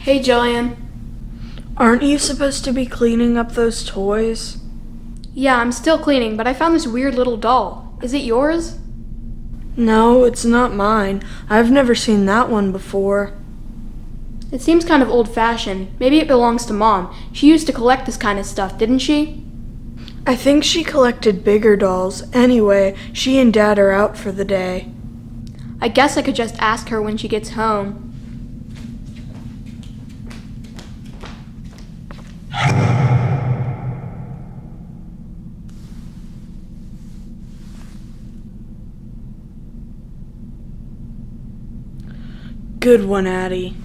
Hey, Jillian. Aren't you supposed to be cleaning up those toys? Yeah, I'm still cleaning, but I found this weird little doll. Is it yours? No, it's not mine. I've never seen that one before. It seems kind of old-fashioned. Maybe it belongs to Mom. She used to collect this kind of stuff, didn't she? I think she collected bigger dolls. Anyway, she and Dad are out for the day. I guess I could just ask her when she gets home. Good one, Addie.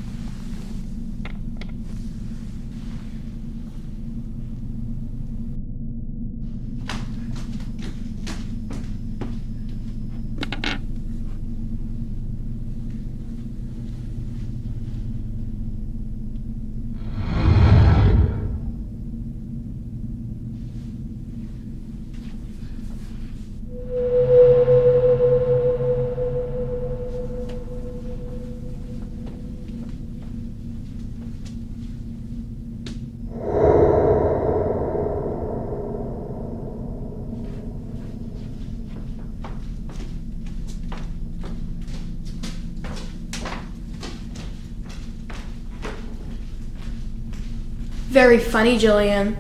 Very funny, Jillian.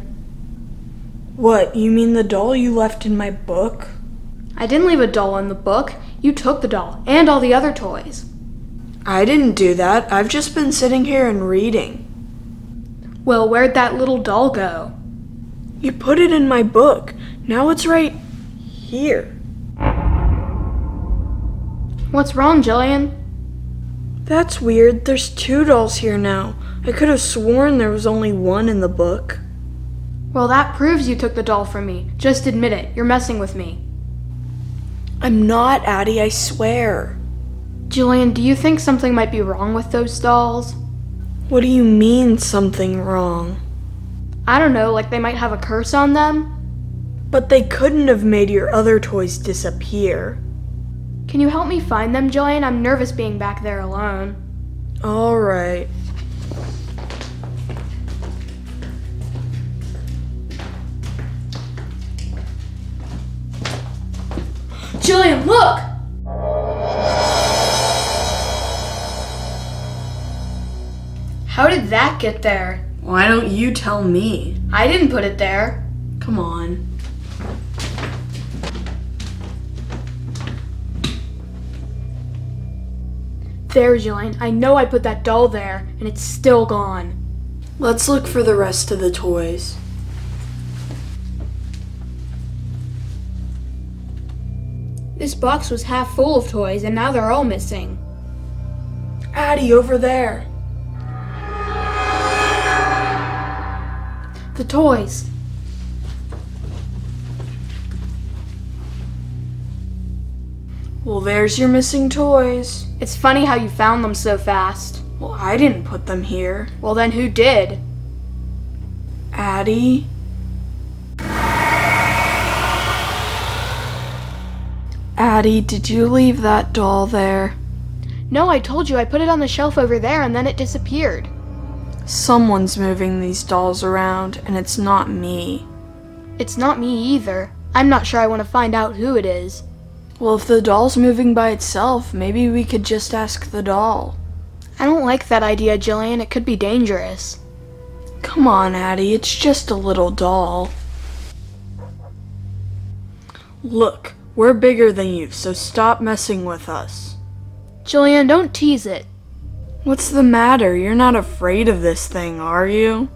What, you mean the doll you left in my book? I didn't leave a doll in the book. You took the doll and all the other toys. I didn't do that. I've just been sitting here and reading. Well, where'd that little doll go? You put it in my book. Now it's right here. What's wrong, Jillian? That's weird. There's two dolls here now. I could have sworn there was only one in the book. Well, that proves you took the doll from me. Just admit it. You're messing with me. I'm not, Addie, I swear. Jillian, do you think something might be wrong with those dolls? What do you mean, something wrong? I don't know, like they might have a curse on them? But they couldn't have made your other toys disappear. Can you help me find them, Jillian? I'm nervous being back there alone. All right. Jillian, look! How did that get there? Why don't you tell me? I didn't put it there. Come on. There, Jillian. I know I put that doll there, and it's still gone. Let's look for the rest of the toys. This box was half full of toys, and now they're all missing. Addie, over there. The toys. Well, there's your missing toys. It's funny how you found them so fast. Well, I didn't put them here. Well, then who did? Addie? Addie, did you leave that doll there? No, I told you I put it on the shelf over there and then it disappeared. Someone's moving these dolls around and it's not me. It's not me either. I'm not sure I want to find out who it is. Well, if the doll's moving by itself, maybe we could just ask the doll. I don't like that idea, Jillian. It could be dangerous. Come on, Addie. It's just a little doll. Look. We're bigger than you, so stop messing with us. Jillian, don't tease it. What's the matter? You're not afraid of this thing, are you?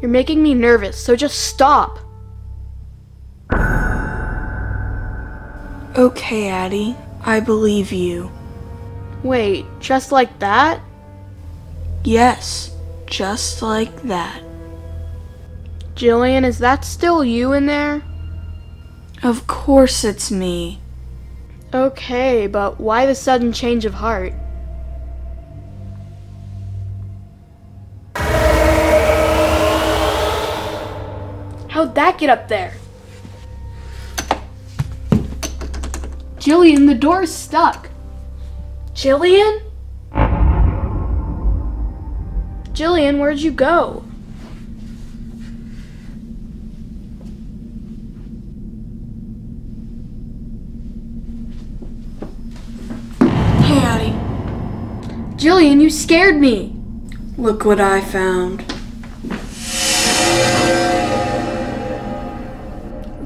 You're making me nervous, so just stop. Okay, Addie. I believe you. Wait, just like that? Yes, just like that. Jillian, is that still you in there? Of course it's me. Okay, but why the sudden change of heart? How'd that get up there? Jillian, the door's stuck. Jillian? Jillian, where'd you go? Hey, Addie. Jillian, you scared me. Look what I found.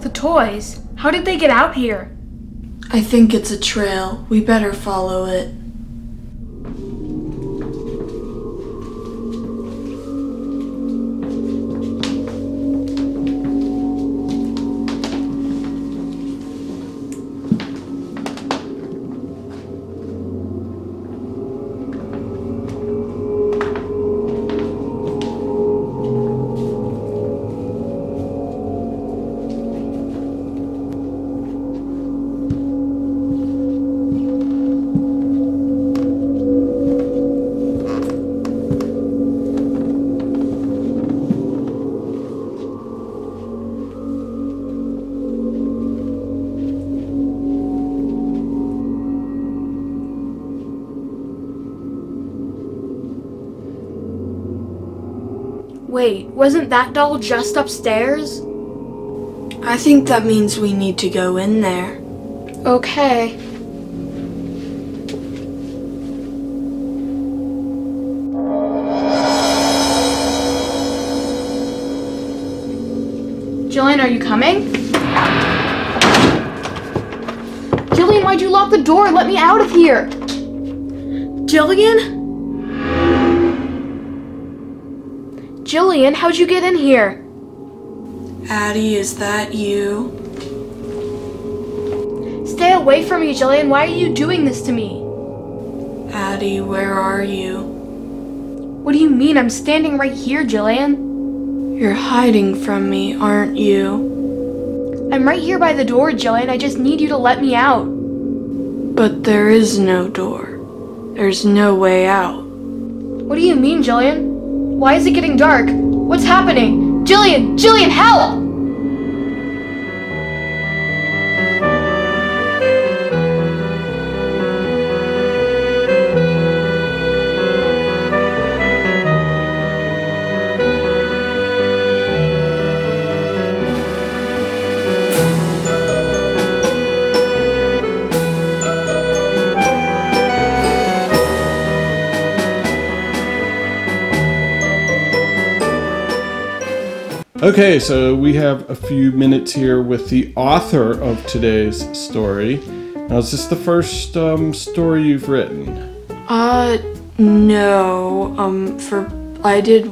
The toys? How did they get out here? I think it's a trail. We better follow it. Wait, wasn't that doll just upstairs? I think that means we need to go in there. Okay. Jillian, are you coming? Jillian, why'd you lock the door? Let me out of here! Jillian? Jillian, how'd you get in here? Addie, is that you? Stay away from me, Jillian. Why are you doing this to me? Addie, where are you? What do you mean? I'm standing right here, Jillian. You're hiding from me, aren't you? I'm right here by the door, Jillian. I just need you to let me out. But there is no door. There's no way out. What do you mean, Jillian? Why is it getting dark? What's happening? Jillian! Jillian, help! Okay, so we have a few minutes here with the author of today's story. Now, is this the first story you've written? No. I did a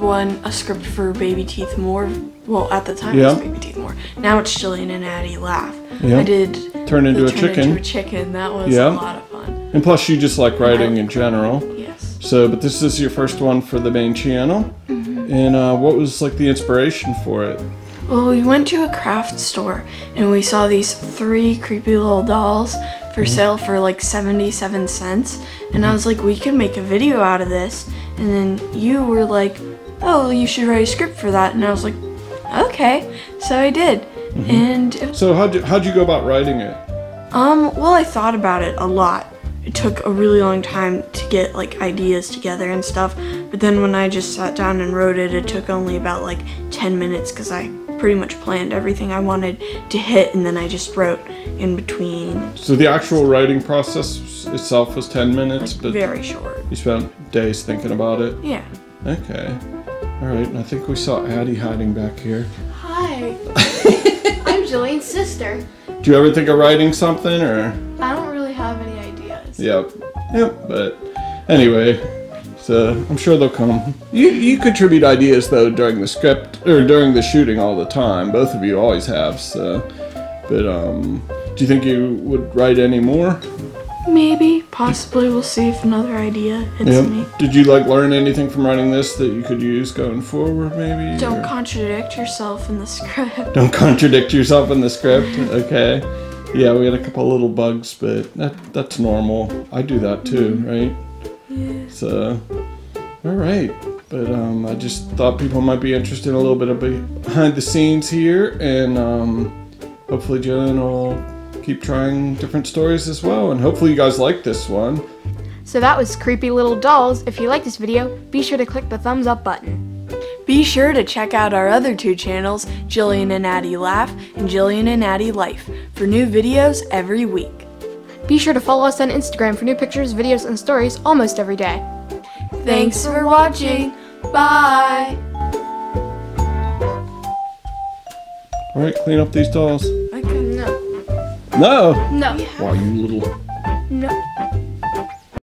script for Babyteeth4. Well, at the time it was Babyteeth4. Now it's Jillian and Addie Laugh. Yeah. I did Turn into a Chicken. That was a lot of fun. And plus, you just like writing in general. Yes. So, but this is your first one for the main channel. And what was like the inspiration for it? Well, we went to a craft store and we saw these three creepy little dolls for sale for like 77 cents. And I was like, we could make a video out of this. And then you were like, oh, you should write a script for that. And I was like, okay. So I did. And so how'd you go about writing it? Well, I thought about it a lot. It took a really long time to get like ideas together and stuff, but then when I just sat down and wrote it, it took only about like 10 minutes because I pretty much planned everything I wanted to hit and then I just wrote in between. So the actual writing process itself was 10 minutes? Like, but very short. You spent days thinking about it? Yeah. Okay. All right, and I think we saw Addie hiding back here. Hi. I'm Jillian's sister. Do you ever think of writing something or? I don't really have any ideas. Yep, but anyway, so I'm sure they'll come. You contribute ideas though during the script, or during the shooting all the time. Both of you always have, so. But do you think you would write any more? Maybe, possibly, we'll see if another idea hits me. Did you like learn anything from writing this that you could use going forward maybe? Don't contradict yourself in the script. Don't contradict yourself in the script, okay. Yeah, we had a couple little bugs, but that's normal. I do that too, right? Yeah. So, all right. But I just thought people might be interested in a little bit of behind the scenes here, and hopefully Jillian will keep trying different stories as well, and hopefully you guys like this one. So that was Creepy Little Dolls. If you like this video, be sure to click the thumbs up button. Be sure to check out our other two channels, Jillian and Addie Laugh and Jillian and Addie Life, for new videos every week. Be sure to follow us on Instagram for new pictures, videos, and stories almost every day. Thanks for watching. Bye. All right, clean up these dolls. I can no. No. No. Wow, you little. No.